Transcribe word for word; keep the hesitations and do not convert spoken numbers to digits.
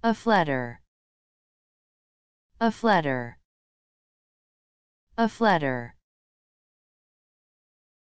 A flatter. A flatter. A flatter.